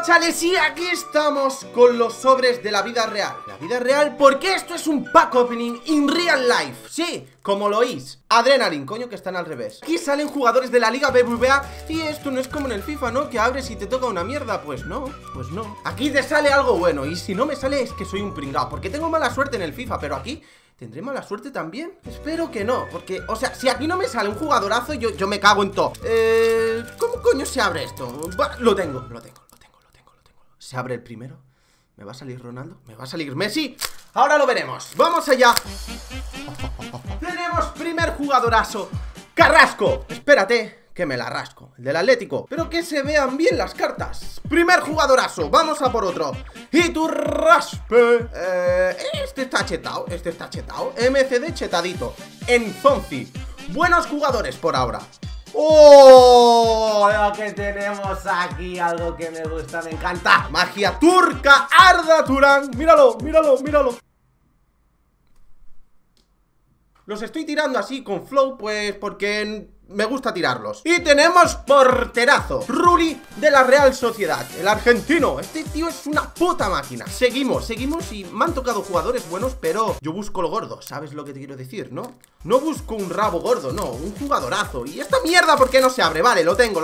Bueno, chavales, y aquí estamos con los sobres de la vida real. La vida real, porque esto es un pack opening in real life. Sí, como lo oís. Adrenaline, coño, que están al revés. Aquí salen jugadores de la liga BBVA. Y esto no es como en el FIFA, ¿no? Que abres y te toca una mierda. Pues no, pues no. Aquí te sale algo bueno. Y si no me sale es que soy un pringao, porque tengo mala suerte en el FIFA. Pero aquí... ¿tendré mala suerte también? Espero que no, porque, o sea, si aquí no me sale un jugadorazo, yo me cago en todo. ¿Cómo coño se abre esto? Bah, lo tengo. Se abre el primero. ¿Me va a salir Ronaldo? ¿Me va a salir Messi? Ahora lo veremos. ¡Vamos allá! Tenemos primer jugadorazo. Carrasco. Espérate, que me la rasco. El del Atlético. Pero que se vean bien las cartas. Primer jugadorazo. Vamos a por otro. Iturraspe. Este está chetado, MCD chetadito. Enzonzi. Buenos jugadores por ahora. ¡Oh! Lo que tenemos aquí, algo que me gusta, me encanta. Magia turca, Arda Turán. Míralo, míralo. Los estoy tirando así con flow, pues porque... me gusta tirarlos. Y tenemos porterazo, Rulli de la Real Sociedad, el argentino. Este tío es una puta máquina. Seguimos y me han tocado jugadores buenos, pero yo busco lo gordo, ¿sabes lo que te quiero decir, no? No busco un rabo gordo, no, un jugadorazo. Y esta mierda, ¿por qué no se abre? Vale, lo tengo.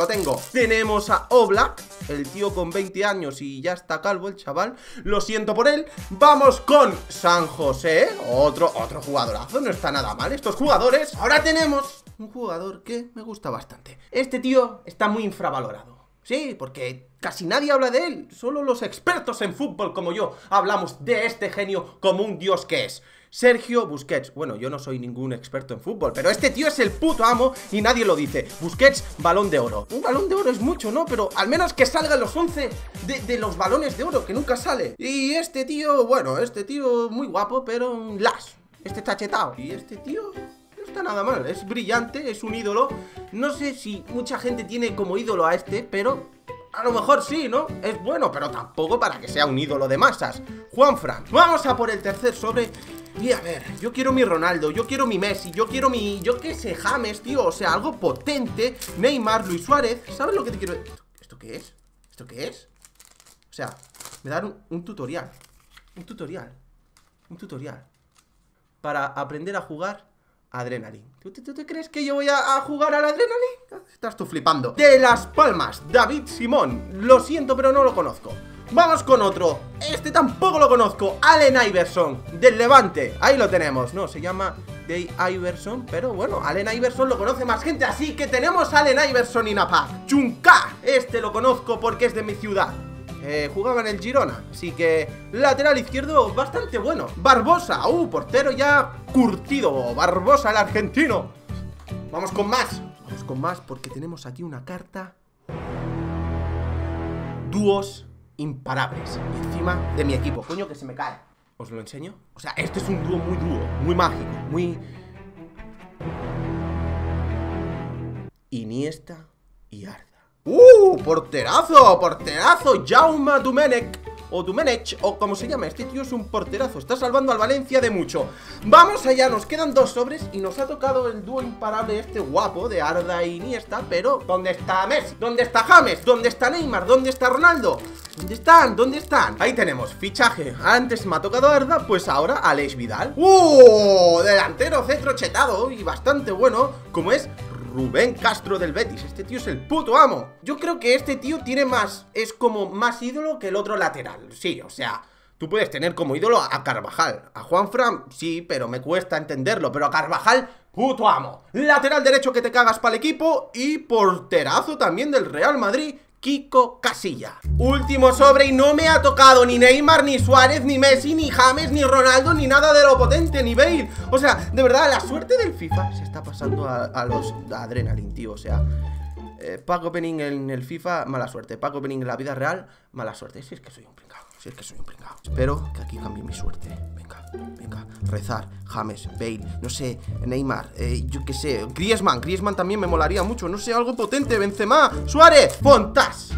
Tenemos a Oblak, el tío con 20 años y ya está calvo el chaval. Lo siento por él. Vamos con San José, otro jugadorazo, no está nada mal estos jugadores. Ahora tenemos un jugador que me gusta bastante. Este tío está muy infravalorado. Sí, porque casi nadie habla de él. Solo los expertos en fútbol como yo hablamos de este genio como un dios que es. Sergio Busquets. Bueno, yo no soy ningún experto en fútbol, pero este tío es el puto amo y nadie lo dice. Busquets, balón de oro. Un balón de oro es mucho, ¿no? Pero al menos que salga los 11 de los balones de oro, que nunca sale. Y este tío, bueno, este tío muy guapo, pero un las. Este está chetado. Y este tío... nada mal, es brillante, es un ídolo. No sé si mucha gente tiene como ídolo a este, pero a lo mejor sí, ¿no? Es bueno, pero tampoco para que sea un ídolo de masas. Juanfran. Vamos a por el tercer sobre. Y a ver, yo quiero mi Ronaldo, yo quiero mi Messi, yo quiero mi... yo qué sé, James, tío, o sea, algo potente. Neymar, Luis Suárez, ¿sabes lo que te quiero...? ¿Esto qué es? ¿Esto qué es? O sea, me dan un tutorial. Un tutorial para aprender a jugar Adrenaline. ¿Tú te crees que yo voy a jugar al Adrenaline? Estás tú flipando. De Las Palmas, David Simón. Lo siento, pero no lo conozco. Vamos con otro. Este tampoco lo conozco. Allen Iverson, del Levante. Ahí lo tenemos. No, se llama Day Iverson, pero bueno, Allen Iverson lo conoce más gente, así que tenemos a Allen Iverson y Napa. Chunka. Este lo conozco porque es de mi ciudad. Jugaba en el Girona, así que lateral izquierdo bastante bueno. Barbosa, portero ya curtido, Barbosa el argentino. Vamos con más porque tenemos aquí una carta. Dúos imparables, y encima de mi equipo, coño, que se me cae. ¿Os lo enseño? O sea, este es un dúo, muy mágico, muy... Iniesta y Arda. Porterazo, Jaume Doménech o Doménech, o como se llama. Este tío es un porterazo, está salvando al Valencia de mucho. Vamos allá, nos quedan dos sobres y nos ha tocado el dúo imparable este guapo de Arda e Iniesta, pero ¿dónde está Messi? ¿Dónde está James? ¿Dónde está Neymar? ¿Dónde está Ronaldo? ¿Dónde están? Ahí tenemos, fichaje. Antes me ha tocado Arda, pues ahora Alex Vidal. Delantero centro chetado y bastante bueno, como es Rubén Castro del Betis. Este tío es el puto amo. Yo creo que este tío tiene más... es como más ídolo que el otro lateral. Sí, o sea, tú puedes tener como ídolo a Carvajal. A Juanfran, sí, pero me cuesta entenderlo. Pero a Carvajal, puto amo. Lateral derecho que te cagas para el equipo. Y porterazo también del Real Madrid, Kiko Casilla. Último sobre y no me ha tocado ni Neymar, ni Suárez, ni Messi, ni James, ni Ronaldo, ni nada de lo potente, ni Bale. O sea, de verdad, la suerte del FIFA se está pasando a los Adrenaline, tío. O sea, Paco Penin en el FIFA, mala suerte. Paco Penin en la vida real, mala suerte. Si es que soy un pringao, Espero que aquí cambie mi suerte. Venga, rezar. James, Bale, no sé, Neymar, yo qué sé, Griezmann también me molaría mucho, no sé, algo potente. Benzema, Suárez, Fontas.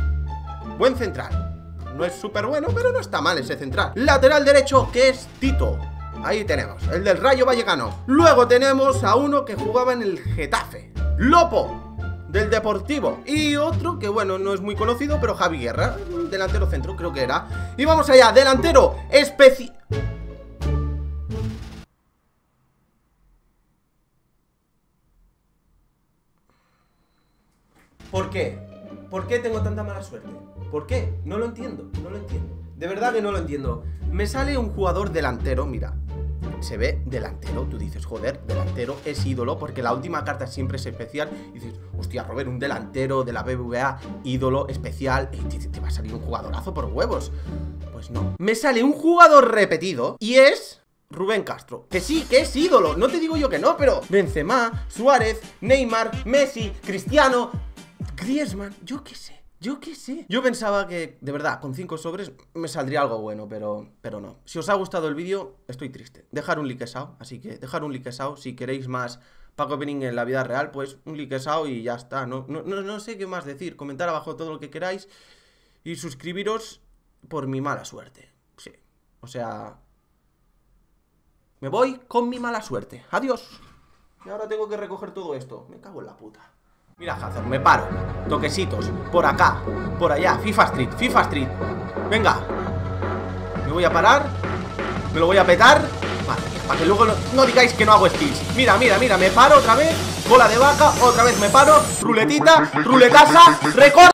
Buen central. No es súper bueno, pero no está mal ese central. Lateral derecho, que es Tito. Ahí tenemos, el del Rayo Vallecano. Luego tenemos a uno que jugaba en el Getafe, Lopo. del Deportivo. Y otro que, bueno, no es muy conocido, pero Javi Guerra, delantero centro creo que era. Y vamos allá, delantero especial. ¿Por qué? ¿Por qué tengo tanta mala suerte? ¿Por qué? No lo entiendo, no lo entiendo. De verdad que no lo entiendo. Me sale un jugador delantero, mira. Se ve delantero, tú dices, joder, delantero es ídolo, porque la última carta siempre es especial. Y dices, hostia, Robert, un delantero de la BBVA, ídolo, especial, te va a salir un jugadorazo por huevos. Pues no. Me sale un jugador repetido y es... Rubén Castro, que sí, que es ídolo, no te digo yo que no, pero... Benzema, Suárez, Neymar, Messi, Cristiano... Griezmann, yo qué sé, yo qué sé. Yo pensaba que, de verdad, con 5 sobres me saldría algo bueno, pero no. Si os ha gustado el vídeo, estoy triste. Dejar un likeesao, así que dejar un likeesao. Si queréis más Paco Penin en la vida real, pues un likeesao y ya está. No sé qué más decir. Comentar abajo todo lo que queráis y suscribiros por mi mala suerte. Sí, o sea... me voy con mi mala suerte. Adiós. Y ahora tengo que recoger todo esto. Me cago en la puta. Mira, Hazard, me paro. Toquecitos, por acá, por allá. FIFA Street, FIFA Street. Venga. Me voy a parar. Me lo voy a petar. Vale, para que luego no digáis que no hago skills. Mira, mira, mira, me paro otra vez. Bola de vaca, otra vez me paro. Ruletita, ruletasa, recorte.